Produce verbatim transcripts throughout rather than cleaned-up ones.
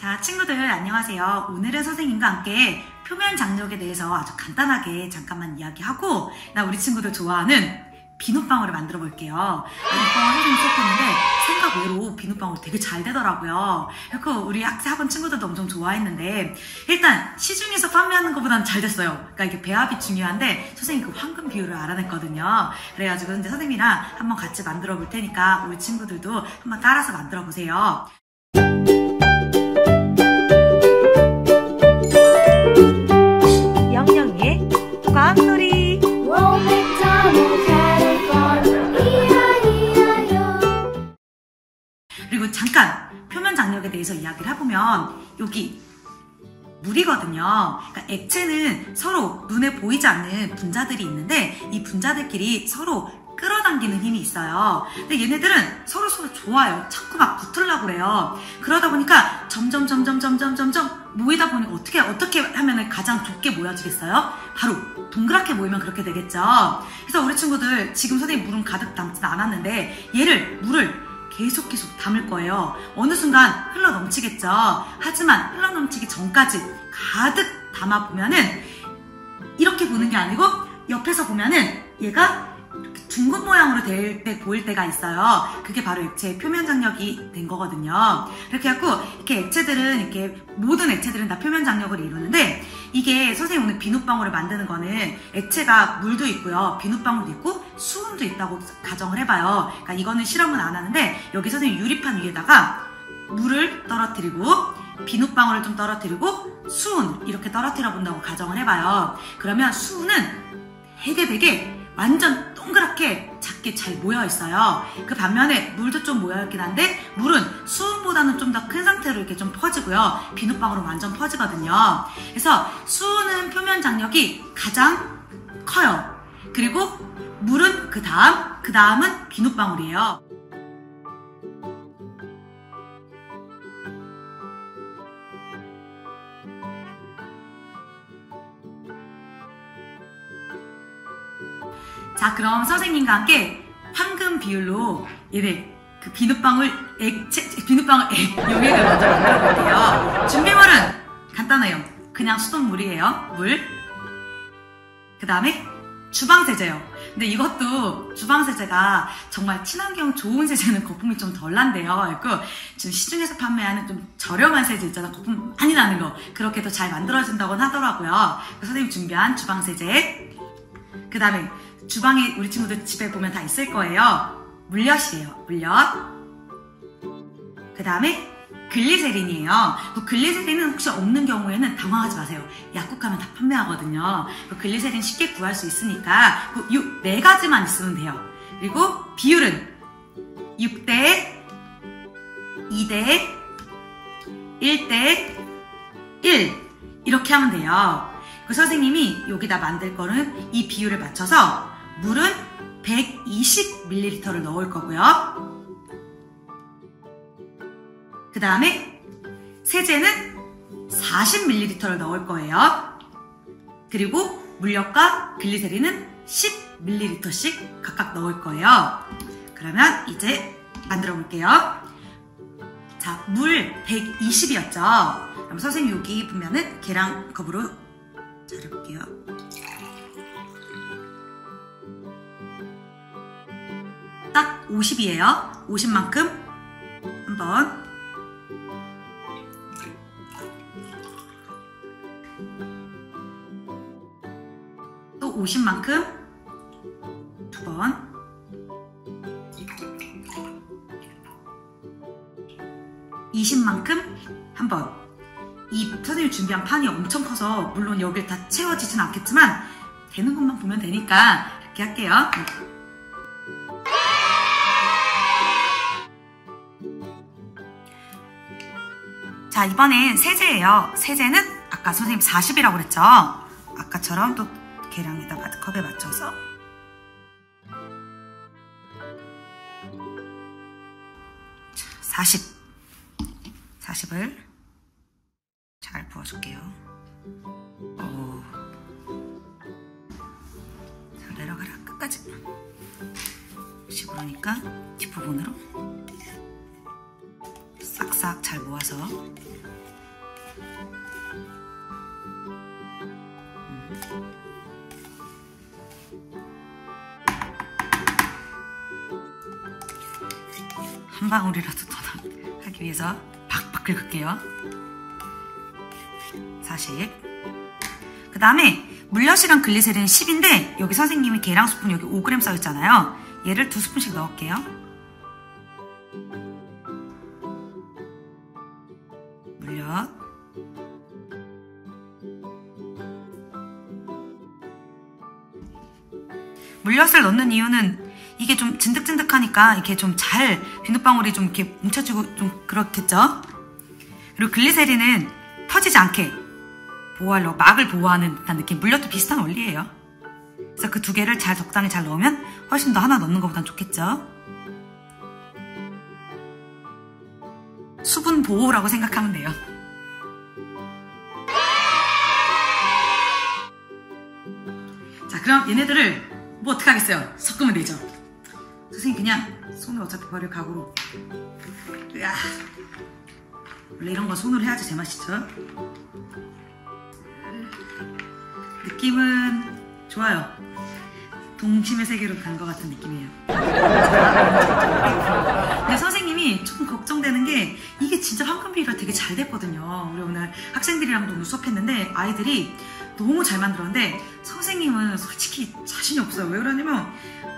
자, 친구들 안녕하세요. 오늘은 선생님과 함께 표면 장력에 대해서 아주 간단하게 잠깐만 이야기하고 나 우리 친구들 좋아하는 비눗방울을 만들어 볼게요. 이거 선생님 썼었는데 생각 외로 비눗방울 되게 잘 되더라고요. 그래서 우리 학원 친구들도 엄청 좋아했는데 일단 시중에서 판매하는 것보다는 잘 됐어요. 그러니까 이게 배합이 중요한데 선생님 그 황금 비율을 알아냈거든요. 그래가지고 이제 선생님이랑 한번 같이 만들어 볼 테니까 우리 친구들도 한번 따라서 만들어 보세요. 영영이의 과학놀이. 그리고 잠깐 표면 장력에 대해서 이야기를 해보면 여기 물이거든요. 그러니까 액체는 서로 눈에 보이지 않는 분자들이 있는데 이 분자들끼리 서로 끌어당기는 힘이 있어요. 근데 얘네들은 서로 서로 좋아요. 자꾸 막 붙으려고 그래요. 그러다 보니까 점점 점점 점점 점점 모이다 보니까 어떻게 어떻게 하면 가장 좁게 모여지겠어요? 바로 동그랗게 모이면 그렇게 되겠죠. 그래서 우리 친구들 지금 선생님 물은 가득 담진 않았는데 얘를 물을 계속 계속 담을 거예요. 어느 순간 흘러 넘치겠죠. 하지만 흘러 넘치기 전까지 가득 담아 보면은 이렇게 보는 게 아니고 옆에서 보면은 얘가 이렇게 둥근 모양으로 될 때 보일 때가 있어요. 그게 바로 액체의 표면 장력이 된 거거든요. 이렇게 해갖고 이렇게 액체들은 이렇게 모든 액체들은 다 표면 장력을 이루는데 이게 선생님 오늘 비눗방울을 만드는 거는 액체가 물도 있고요. 비눗방울도 있고 수은도 있다고 가정을 해봐요. 그러니까 이거는 실험은 안 하는데 여기 선생님 유리판 위에다가 물을 떨어뜨리고 비눗방울을 좀 떨어뜨리고 수은 이렇게 떨어뜨려 본다고 가정을 해봐요. 그러면 수은은 되게 되게 완전 동그랗게 작게 잘 모여있어요. 그 반면에 물도 좀 모여있긴 한데 물은 수은보다는 좀 더 큰 상태로 이렇게 좀 퍼지고요. 비눗방울은 완전 퍼지거든요. 그래서 수은은 표면 장력이 가장 커요. 그리고 물은 그 다음, 그 다음은 비눗방울이에요. 자, 그럼 선생님과 함께 황금 비율로 얘네 그 비눗방울 액체, 비눗방울 액 용액을 먼저 만들어 볼게요. 준비물은 간단해요. 그냥 수돗물이에요. 물. 그 다음에 주방세제요. 근데 이것도 주방세제가 정말 친환경 좋은 세제는 거품이 좀 덜 난대요. 그리고 지금 시중에서 판매하는 좀 저렴한 세제 있잖아. 거품 많이 나는 거. 그렇게 더 잘 만들어진다고는 하더라고요. 선생님이 준비한 주방세제. 그 다음에 주방에 우리 친구들 집에 보면 다 있을 거예요. 물엿이에요. 물엿. 그 다음에 글리세린이에요. 그 글리세린은 혹시 없는 경우에는 당황하지 마세요. 약국가면 다 판매하거든요. 그 글리세린 쉽게 구할 수 있으니까 그 요 네 가지만 있으면 돼요. 그리고 비율은 육 대 이 대 일 대 일 이렇게 하면 돼요. 그 선생님이 여기다 만들 거는 이 비율을 맞춰서 물은 백이십 밀리리터를 넣을 거고요. 그 다음에 세제는 사십 밀리리터를 넣을 거예요. 그리고 물엿과 글리세린은 십 밀리리터씩 각각 넣을 거예요. 그러면 이제 만들어 볼게요. 자, 물 백이십이었죠. 그럼 선생님 여기 보면은 계량컵으로 자를게요. 딱 오십이에요. 오십만큼 한번 또 오십만큼 두 번 이십만큼 한 번. 이 선생님이 준비한 판이 엄청 커서 물론 여길 다 채워지진 않겠지만 되는 것만 보면 되니까 이렇게 할게요. 자, 이번엔 세제예요. 세제는 아까 선생님 사십이라고 그랬죠? 아까처럼 또 계량에다가 컵에 맞춰서 사십 사십을 잘 부어줄게요. 오. 자, 내려가라. 끝까지. 혹시 그러니까 뒷부분으로 싹싹 잘 모아서 한 방울이라도 더 하기 위해서 팍팍 긁을게요. 사십. 그 다음에 물엿이랑 글리세린 십인데 여기 선생님이 계량 스푼 여기 오 그램 써있잖아요. 얘를 두 스푼씩 넣을게요. 물엿 물엿을 넣는 이유는 이게 좀 진득진득하니까 이렇게 좀 잘 비눗방울이 좀 이렇게 뭉쳐지고 좀 그렇겠죠? 그리고 글리세린은 터지지 않게 보호하려고 막을 보호하는 듯한 느낌. 물엿도 비슷한 원리예요. 그래서 그 두 개를 잘 적당히 잘 넣으면 훨씬 더 하나 넣는 것보단 좋겠죠? 수분 보호라고 생각하면 돼요. 자, 그럼 얘네들을 뭐 어떻게 하겠어요? 섞으면 되죠. 선생님 그냥 손을 어차피 버릴 각오로. 으아. 원래 이런 건 손으로 해야지 제맛이죠. 느낌은 좋아요. 동심의 세계로 간 것 같은 느낌이에요. 근데 선생님이 조금 걱정되는 게 이게 진짜 황금비리가 되게 잘 됐거든요. 우리 오늘 학생들이랑도 오늘 수업했는데 아이들이 너무 잘 만들었는데 선생님은 솔직히 자신이 없어요. 왜 그러냐면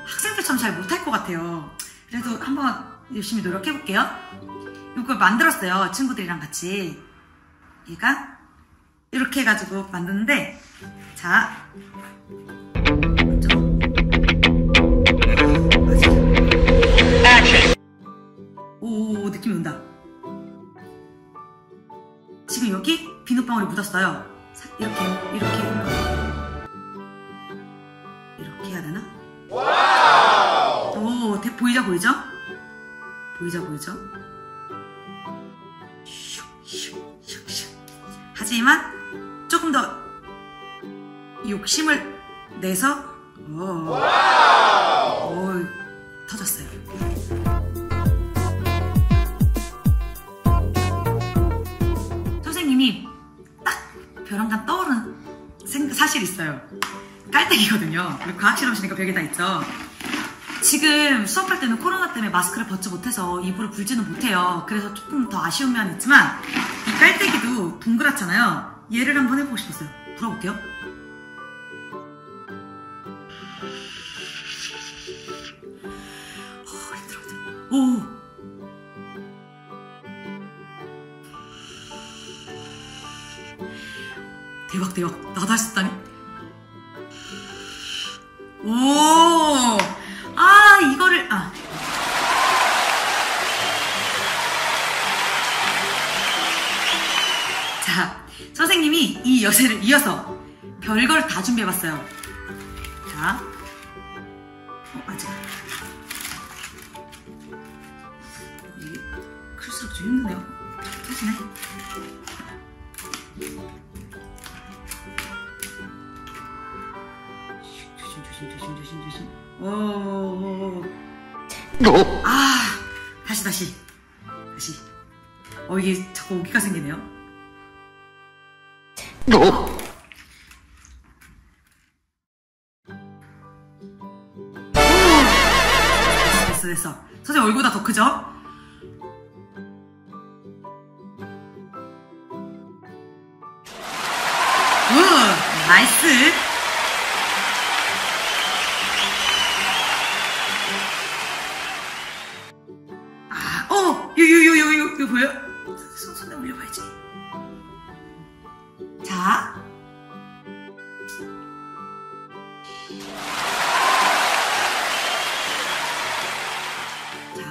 학생들처럼 잘 못할 것 같아요. 그래도 한번 열심히 노력해볼게요. 이걸 만들었어요. 친구들이랑 같이. 얘가 이렇게 해가지고 만드는데 자 오 느낌이 온다. 지금 여기 비눗방울이 묻었어요. 이렇게 이렇게 이렇게 해야 되나? 오 대, 보이죠 보이죠? 보이죠 보이죠? 하지만 조금 더 욕심을 내서 오, 오 터졌어요. 선생님이 딱 벼랑간 떠오른 사실 있어요. 깔때기거든요. 우리 과학실험실이니까 벽에 다 있죠. 지금 수업할 때는 코로나 때문에 마스크를 벗지 못해서 입으로 불지는 못해요. 그래서 조금 더 아쉬운 면이 있지만 이 깔때기도 동그랗잖아요. 얘를 한번 해보고 싶었어요. 불어볼게요. 오, 오. 대박 대박. 나도 할 수 있다니. 오. 아 이거를 아 자 선생님이 이 여세를 이어서 별걸 다 준비해봤어요. 자 어, 아직 이게 클수록 좀 힘드네요. 터지네. 조심 조심 조심 조심 조심. 오. 아, 다시 다시 다시. 어 이게 자꾸 오기가 생기네요. 됐어 됐어. 선생님 얼굴보다 더 크죠? 우, 나이스. 이거 보여? 손에 올려봐야지. 자. 자.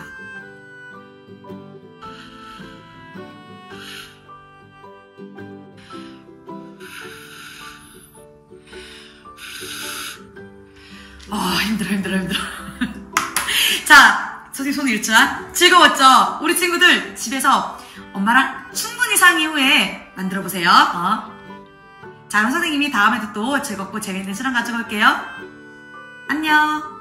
아, 힘들어, 힘들어, 힘들어. 자. 선생님 손을 잃지만 즐거웠죠? 우리 친구들 집에서 엄마랑 충분히 상의 후에 만들어보세요. 어? 자 그럼 선생님이 다음에도 또 즐겁고 재밌는 시간 가지고 올게요. 안녕.